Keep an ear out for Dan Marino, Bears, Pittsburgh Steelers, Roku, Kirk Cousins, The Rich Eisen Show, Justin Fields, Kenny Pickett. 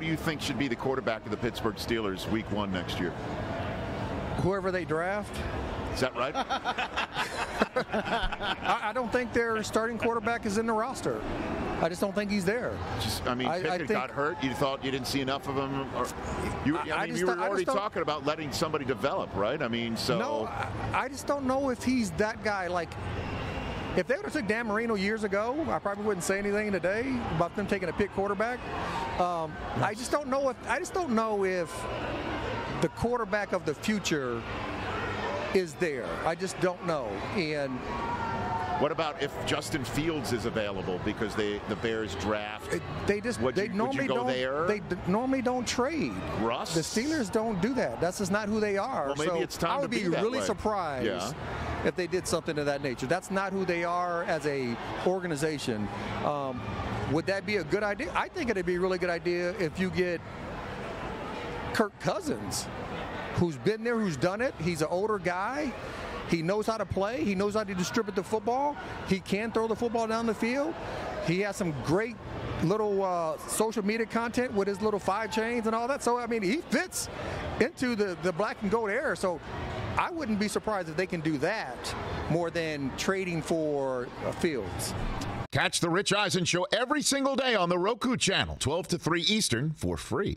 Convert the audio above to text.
Who do you think should be the quarterback of the Pittsburgh Steelers week one next year? Whoever they draft. Is that right? I don't think their starting quarterback is in the roster. I just don't think he's there. Pickett got hurt. You thought you didn't see enough of him. You were already talking about letting somebody develop, right? No, I just don't know if he's that guy. Like, if they would have took Dan Marino years ago, I probably wouldn't say anything today about them taking a pick quarterback. I just don't know if the quarterback of the future is there. I just don't know. And what about if Justin Fields is available because the Bears draft? They normally don't trade. Russ? The Steelers don't do that. That's just not who they are. Well, maybe it's time to be that way. I would be really surprised if they did something of that nature. That's not who they are as a organization. Would that be a good idea? I think it'd be a really good idea if you get Kirk Cousins, who's been there, who's done it. He's an older guy. He knows how to play. He knows how to distribute the football. He can throw the football down the field. He has some great little social media content with his little 5 chains and all that. So, he fits into the black and gold era. So I wouldn't be surprised if they can do that more than trading for Fields. Catch The Rich Eisen Show every single day on the Roku channel, 12 to 3 Eastern, for free.